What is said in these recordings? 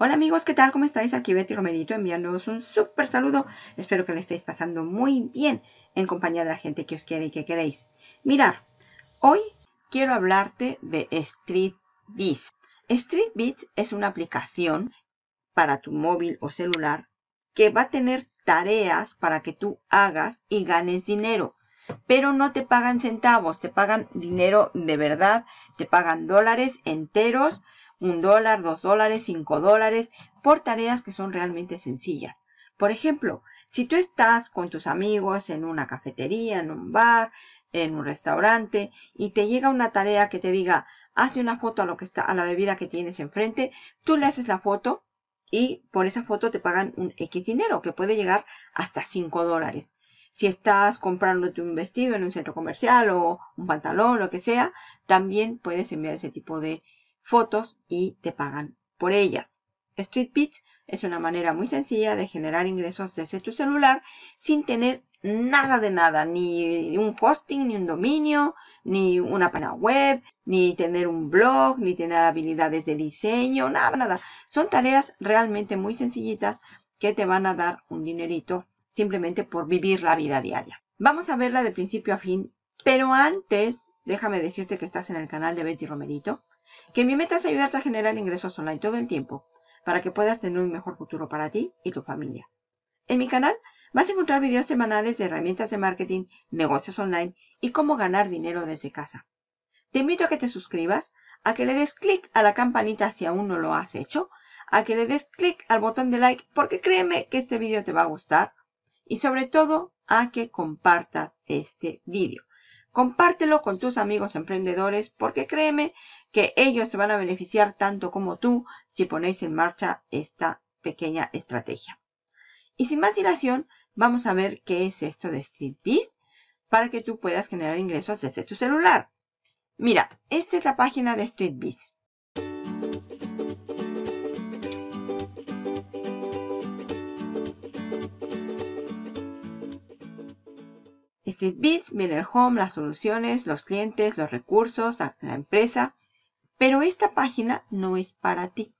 Hola amigos, ¿qué tal? ¿Cómo estáis? Aquí Betty Romerito enviándoos un súper saludo. Espero que le estéis pasando muy bien en compañía de la gente que os quiere y que queréis. Mirad, hoy quiero hablarte de Streetbees. Streetbees es una aplicación para tu móvil o celular que va a tener tareas para que tú hagas y ganes dinero. Pero no te pagan centavos, te pagan dinero de verdad, te pagan dólares enteros. $1, $2, $5 por tareas que son realmente sencillas. Por ejemplo, si tú estás con tus amigos en una cafetería, en un bar, en un restaurante y te llega una tarea que te diga, hazle una foto a la bebida que tienes enfrente, tú le haces la foto y por esa foto te pagan un X dinero que puede llegar hasta $5. Si estás comprándote un vestido en un centro comercial o un pantalón, lo que sea, también puedes enviar ese tipo de fotos y te pagan por ellas. Streetbees es una manera muy sencilla de generar ingresos desde tu celular sin tener nada de nada, ni un hosting, ni un dominio, ni una página web, ni tener un blog, ni tener habilidades de diseño, nada. Son tareas realmente muy sencillitas que te van a dar un dinerito simplemente por vivir la vida diaria. Vamos a verla de principio a fin, pero antes déjame decirte que estás en el canal de Betty Romerito, que mi meta es ayudarte a generar ingresos online todo el tiempo para que puedas tener un mejor futuro para ti y tu familia. En mi canal vas a encontrar videos semanales de herramientas de marketing, negocios online y cómo ganar dinero desde casa. Te invito a que te suscribas, a que le des clic a la campanita si aún no lo has hecho, a que le des clic al botón de like porque créeme que este video te va a gustar y sobre todo a que compartas este video. Compártelo con tus amigos emprendedores porque créeme que ellos se van a beneficiar tanto como tú si ponéis en marcha esta pequeña estrategia. Y sin más dilación, vamos a ver qué es esto de Streetbees para que tú puedas generar ingresos desde tu celular. Mira, esta es la página de Streetbees. Streetbees viene el home, las soluciones, los clientes, los recursos, la empresa. Pero esta página no es para ti.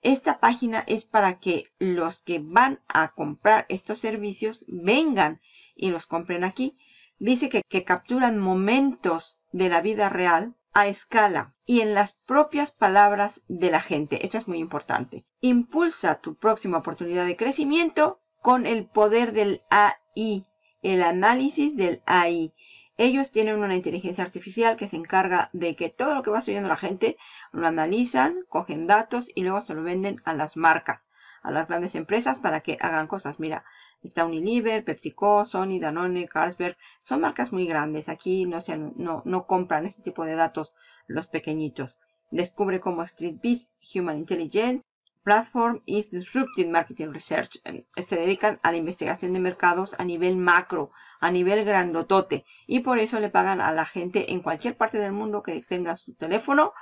Esta página es para que los que van a comprar estos servicios vengan y los compren aquí. Dice que capturan momentos de la vida real a escala y en las propias palabras de la gente. Esto es muy importante. Impulsa tu próxima oportunidad de crecimiento con el poder del AI. El análisis del AI. Ellos tienen una inteligencia artificial que se encarga de que todo lo que va subiendo la gente lo analizan, cogen datos y luego se lo venden a las marcas, a las grandes empresas para que hagan cosas. Mira, está Unilever, PepsiCo, Sony, Danone, Carlsberg. Son marcas muy grandes. Aquí no compran este tipo de datos los pequeñitos. Descubre cómo Streetbees, Human Intelligence, Platform is Disruptive Marketing Research. Se dedican a la investigación de mercados a nivel macro, a nivel grandotote. Y por eso le pagan a la gente en cualquier parte del mundo que tenga su teléfono.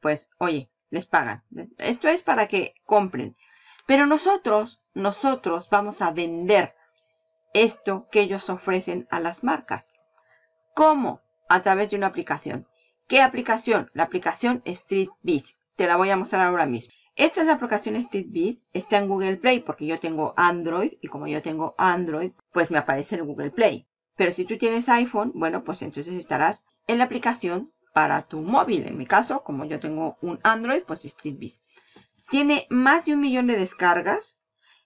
Pues, oye, les pagan. Esto es para que compren. Pero nosotros vamos a vender esto que ellos ofrecen a las marcas. ¿Cómo? A través de una aplicación. ¿Qué aplicación? La aplicación Streetbees. Te la voy a mostrar ahora mismo. Esta es la aplicación Streetbees, está en Google Play porque yo tengo Android y como yo tengo Android, pues me aparece en Google Play. Pero si tú tienes iPhone, bueno, pues entonces estarás en la aplicación para tu móvil. En mi caso, como yo tengo un Android, pues Streetbees. Tiene más de 1 millón de descargas.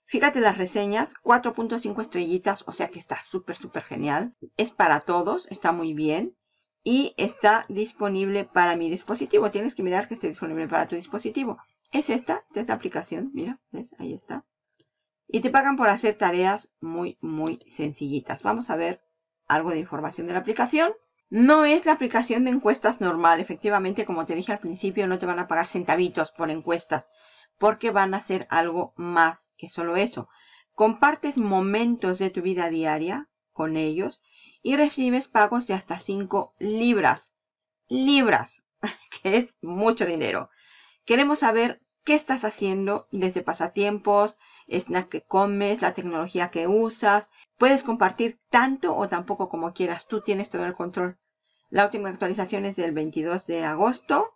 Fíjate las reseñas, 4.5 estrellitas, o sea que está súper genial. Es para todos, está muy bien. Y está disponible para mi dispositivo. Tienes que mirar que esté disponible para tu dispositivo. Es esta es la aplicación. Mira, ¿ves? Ahí está. Y te pagan por hacer tareas muy sencillitas. Vamos a ver algo de información de la aplicación. No es la aplicación de encuestas normal. Efectivamente, como te dije al principio, no te van a pagar centavitos por encuestas. Porque van a hacer algo más que solo eso. Compartes momentos de tu vida diaria con ellos. Y recibes pagos de hasta 5 libras. Libras, que es mucho dinero. Queremos saber qué estás haciendo desde pasatiempos, snack que comes, la tecnología que usas. Puedes compartir tanto o tan poco como quieras. Tú tienes todo el control. La última actualización es del 22 de agosto.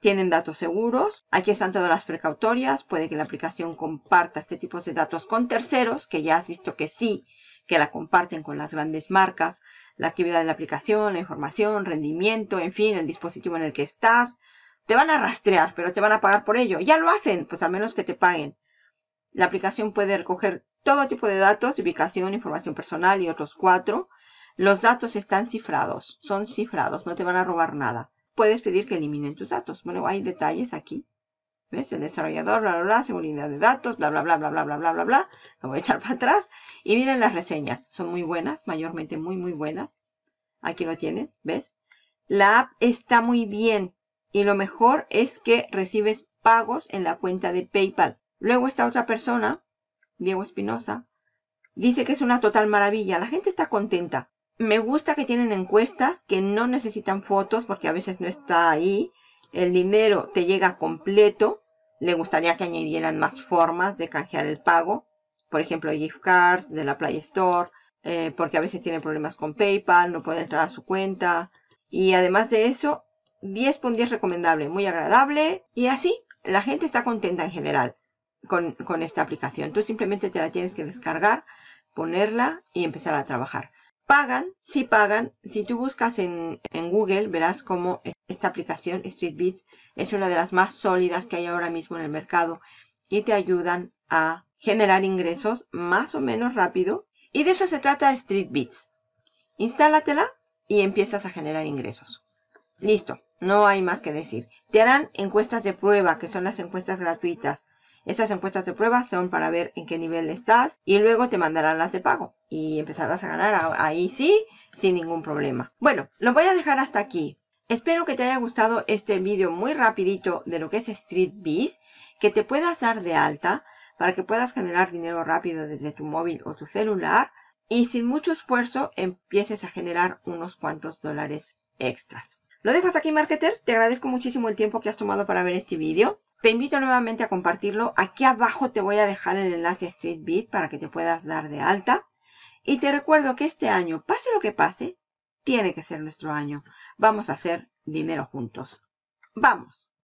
tienen datos seguros. Aquí están todas las precautorias. Puede que la aplicación comparta este tipo de datos con terceros, que ya has visto que sí, que la comparten con las grandes marcas. La actividad de la aplicación, la información, rendimiento, en fin, el dispositivo en el que estás. Te van a rastrear, pero te van a pagar por ello. Ya lo hacen, pues al menos que te paguen. La aplicación puede recoger todo tipo de datos, ubicación, información personal y otros 4. Los datos están cifrados, son cifrados, no te van a robar nada. Puedes pedir que eliminen tus datos. Bueno, hay detalles aquí. ¿Ves? El desarrollador, bla, bla, bla, seguridad de datos, bla, bla, bla, bla, bla, bla, bla, bla, bla. Lo voy a echar para atrás. Y miren las reseñas. Son muy buenas, mayormente muy, muy buenas. Aquí lo tienes, ¿ves? La app está muy bien. Y lo mejor es que recibes pagos en la cuenta de PayPal. Luego esta otra persona, Diego Espinosa, dice que es una total maravilla. La gente está contenta. Me gusta que tienen encuestas, que no necesitan fotos porque a veces no está ahí. El dinero te llega completo. Le gustaría que añadieran más formas de canjear el pago. Por ejemplo, gift cards de la Play Store. Porque a veces tienen problemas con PayPal, no puede entrar a su cuenta. Y además de eso, 10/10 recomendable, muy agradable. Y así la gente está contenta en general con esta aplicación. Tú simplemente te la tienes que descargar, ponerla y empezar a trabajar. Pagan, sí pagan. Si tú buscas en Google, verás cómo esta aplicación Streetbees es una de las más sólidas que hay ahora mismo en el mercado y te ayudan a generar ingresos más o menos rápido. Y de eso se trata Streetbees. Instálatela y empiezas a generar ingresos. Listo, no hay más que decir. Te harán encuestas de prueba, que son las encuestas gratuitas. Estas encuestas de prueba son para ver en qué nivel estás y luego te mandarán las de pago y empezarás a ganar ahí sí, sin ningún problema. Bueno, lo voy a dejar hasta aquí. Espero que te haya gustado este vídeo muy rapidito de lo que es Streetbees, que te puedas dar de alta para que puedas generar dinero rápido desde tu móvil o tu celular y sin mucho esfuerzo empieces a generar unos cuantos dólares extras. Lo dejo hasta aquí, Marketer. Te agradezco muchísimo el tiempo que has tomado para ver este vídeo. Te invito nuevamente a compartirlo. Aquí abajo te voy a dejar el enlace a Streetbees para que te puedas dar de alta. Y te recuerdo que este año, pase lo que pase, tiene que ser nuestro año. Vamos a hacer dinero juntos. ¡Vamos!